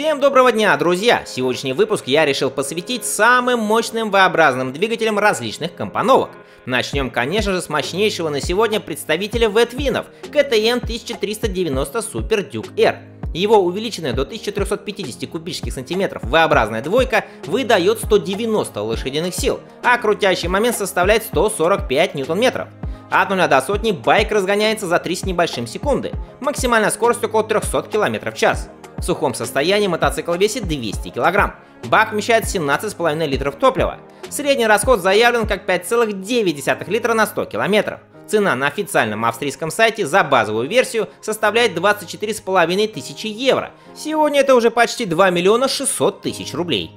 Всем доброго дня, друзья! Сегодняшний выпуск я решил посвятить самым мощным V-образным двигателям различных компоновок. Начнем, конечно же, с мощнейшего на сегодня представителя V-твинов KTM 1390 Super Duke R. Его увеличенная до 1350 кубических сантиметров V-образная двойка выдает 190 лошадиных сил, а крутящий момент составляет 145 ньютон-метров. От 0 до сотни байк разгоняется за 3 с небольшим секунды, максимальная скорость около 300 км в час. В сухом состоянии мотоцикл весит 200 кг, бак вмещает 17,5 литров топлива. Средний расход заявлен как 5,9 литра на 100 км. Цена на официальном австрийском сайте за базовую версию составляет 24,5 тысячи евро. Сегодня это уже почти 2 миллиона 600 тысяч рублей.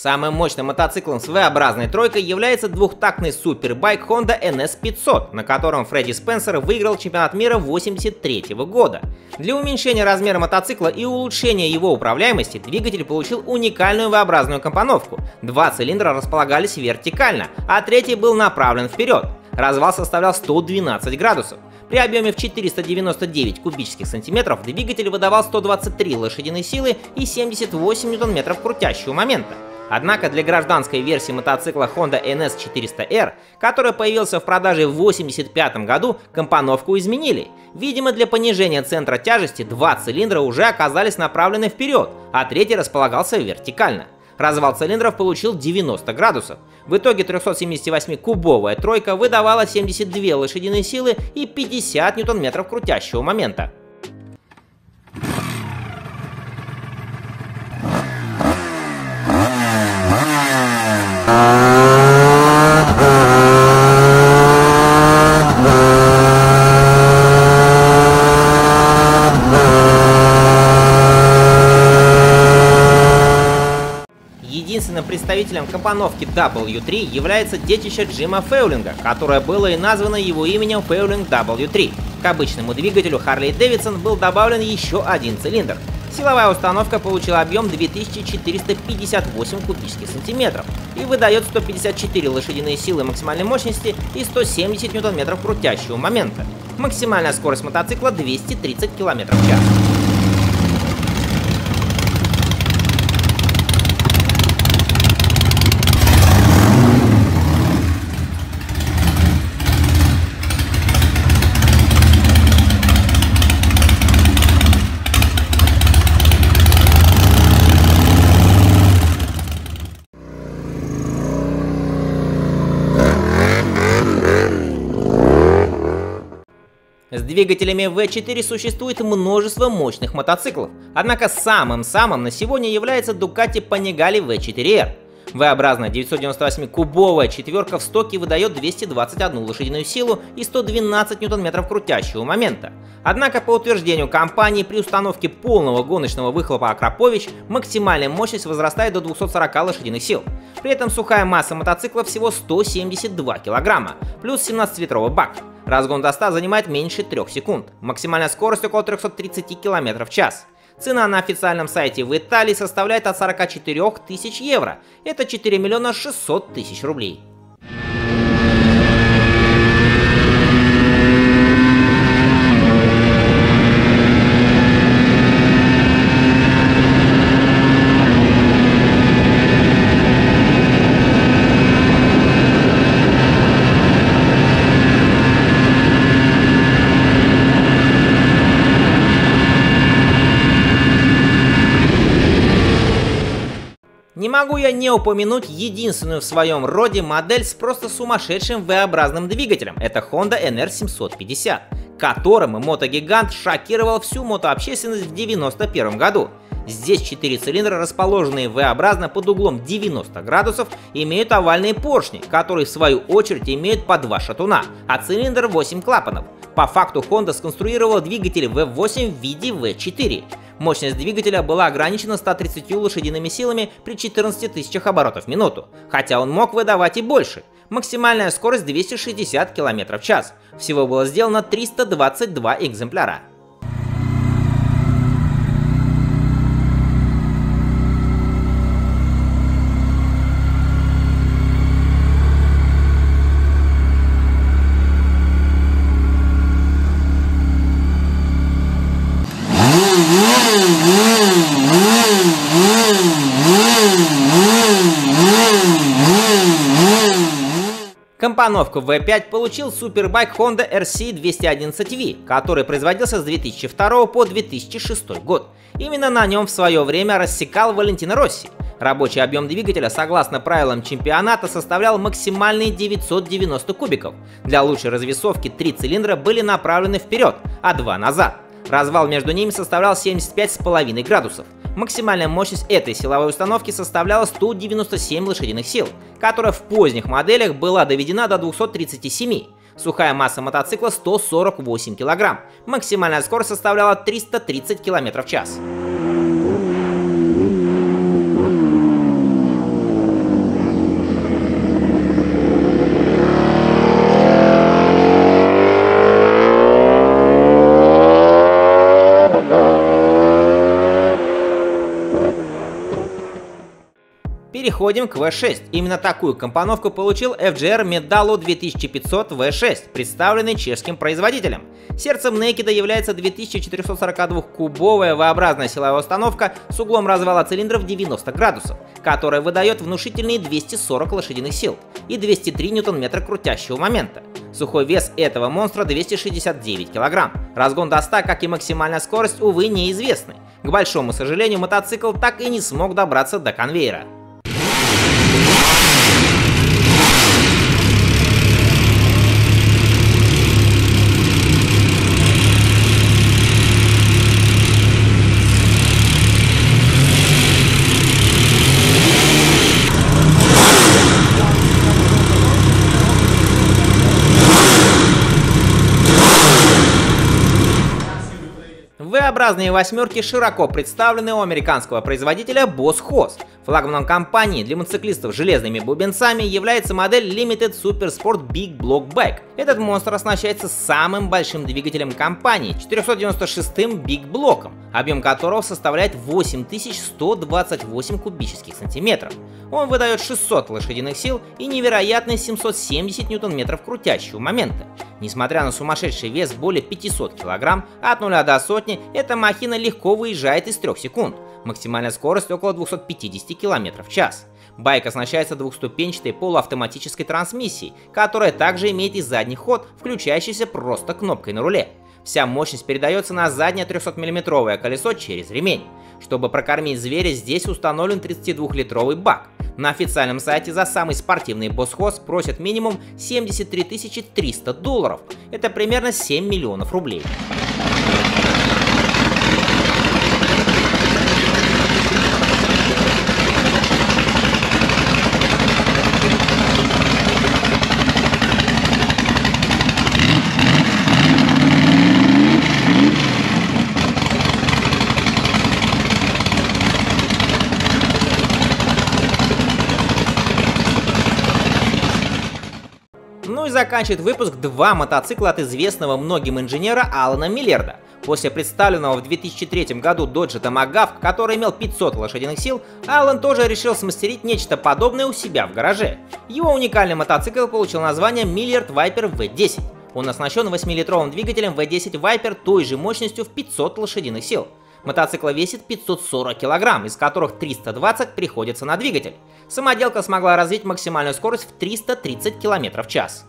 Самым мощным мотоциклом с V-образной тройкой является двухтактный супербайк Honda NS500, на котором Фредди Спенсер выиграл чемпионат мира 1983 года. Для уменьшения размера мотоцикла и улучшения его управляемости двигатель получил уникальную V-образную компоновку. Два цилиндра располагались вертикально, а третий был направлен вперед. Развал составлял 112 градусов. При объеме в 499 кубических сантиметров двигатель выдавал 123 лошадиные силы и 78 Нм крутящего момента. Однако для гражданской версии мотоцикла Honda NS400R, который появился в продаже в 1985 году, компоновку изменили. Видимо, для понижения центра тяжести два цилиндра уже оказались направлены вперед, а третий располагался вертикально. Развал цилиндров получил 90 градусов. В итоге 378-кубовая тройка выдавала 72 лошадиные силы и 50 Нм крутящего момента. Представителем компоновки W3 является детище Джима Фейлинга, которое было и названо его именем Фейлинг W3. К обычному двигателю Харли Дэвидсон был добавлен еще один цилиндр. Силовая установка получила объем 2458 кубических сантиметров и выдает 154 лошадиные силы максимальной мощности и 170 Нм крутящего момента. Максимальная скорость мотоцикла 230 км в час. С двигателями V4 существует множество мощных мотоциклов, однако самым на сегодня является Ducati Panigale V4R. V-образная 998-кубовая четверка в стоке выдает 221 лошадиную силу и 112 Нм крутящего момента. Однако, по утверждению компании, при установке полного гоночного выхлопа Акропович максимальная мощность возрастает до 240 лошадиных сил. При этом сухая масса мотоцикла всего 172 кг, плюс 17-литровый бак. Разгон до 100 занимает меньше 3 секунд. Максимальная скорость около 330 км в час. Цена на официальном сайте в Италии составляет от 44 тысяч евро. Это 4 миллиона 600 тысяч рублей. Не могу я не упомянуть единственную в своем роде модель с просто сумасшедшим V-образным двигателем. Это Honda NR750, которым мотогигант шокировал всю мотообщественность в 1991 году. Здесь 4 цилиндра, расположенные V-образно под углом 90 градусов, имеют овальные поршни, которые в свою очередь имеют по 2 шатуна, а цилиндр 8 клапанов. По факту Honda сконструировала двигатель V8 в виде V4. Мощность двигателя была ограничена 130 лошадиными силами при 14 тысячах оборотов в минуту, хотя он мог выдавать и больше. Максимальная скорость 260 км в час. Всего было сделано 322 экземпляра. Компоновку V5 получил супербайк Honda RC211V, который производился с 2002 по 2006 год. Именно на нем в свое время рассекал Валентина Росси. Рабочий объем двигателя, согласно правилам чемпионата, составлял максимальные 990 кубиков. Для лучшей развесовки 3 цилиндра были направлены вперед, а 2 назад. Развал между ними составлял 75,5 градусов. Максимальная мощность этой силовой установки составляла 197 лошадиных сил, которая в поздних моделях была доведена до 237. Сухая масса мотоцикла 148 кг. Максимальная скорость составляла 330 км в час. Переходим к V6. Именно такую компоновку получил FGR Midalu 2500 V6, представленный чешским производителем. Сердцем Naked является 2442-кубовая V-образная силовая установка с углом развала цилиндров 90 градусов, которая выдает внушительные 240 лошадиных сил и 203 ньютон-метра крутящего момента. Сухой вес этого монстра 269 кг. Разгон до 100, как и максимальная скорость, увы, неизвестны. К большому сожалению, мотоцикл так и не смог добраться до конвейера. V-образные восьмерки широко представлены у американского производителя Boss Hoss. Флагманом компании для мотоциклистов с железными бубенцами является модель Limited Super Sport Big Block Bike. Этот монстр оснащается самым большим двигателем компании, 496-м Big Block'ом, объем которого составляет 8128 кубических сантиметров. Он выдает 600 лошадиных сил и невероятные 770 ньютон-метров крутящего момента. Несмотря на сумасшедший вес более 500 кг, от 0 до сотни эта махина легко выезжает из 3 секунд. Максимальная скорость около 250 км в час. Байк оснащается двухступенчатой полуавтоматической трансмиссией, которая также имеет и задний ход, включающийся просто кнопкой на руле. Вся мощность передается на заднее 300-мм колесо через ремень. Чтобы прокормить зверя, здесь установлен 32-литровый бак. На официальном сайте за самый спортивный Boss Hoss просят минимум $73 300. Это примерно 7 миллионов рублей. Заканчивает выпуск два мотоцикла от известного многим инженера Алана Миллиарда. После представленного в 2003 году Dodge Tomahawk, который имел 500 лошадиных сил, Алан тоже решил смастерить нечто подобное у себя в гараже. Его уникальный мотоцикл получил название Millyard Viper V10. Он оснащен 8-литровым двигателем V10 Viper той же мощностью в 500 лошадиных сил. Мотоцикл весит 540 кг, из которых 320 приходится на двигатель. Самоделка смогла развить максимальную скорость в 330 км в час.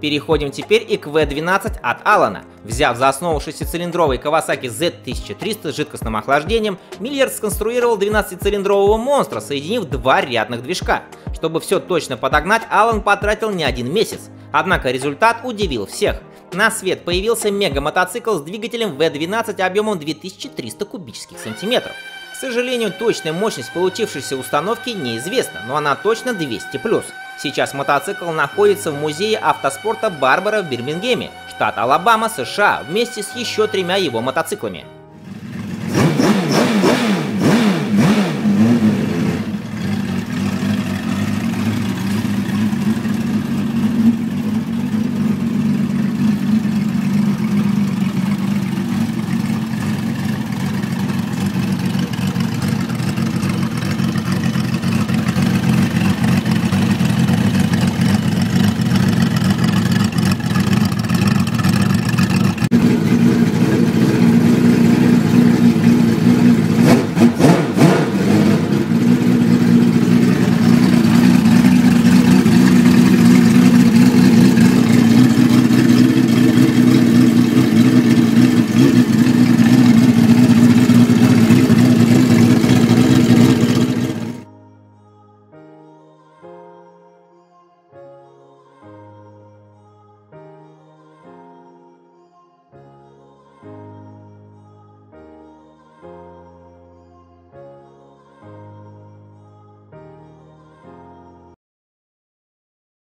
Переходим теперь и к V12 от Алана. Взяв за основу 6-цилиндровый Kawasaki Z1300 с жидкостным охлаждением, Миллиард сконструировал 12-цилиндрового монстра, соединив два рядных движка. Чтобы все точно подогнать, Алан потратил не один месяц. Однако результат удивил всех. На свет появился мега-мотоцикл с двигателем V12 объемом 2300 кубических сантиметров. К сожалению, точная мощность получившейся установки неизвестна, но она точно 200+. Сейчас мотоцикл находится в музее автоспорта Барбара в Бирмингеме, штат Алабама, США, вместе с еще тремя его мотоциклами.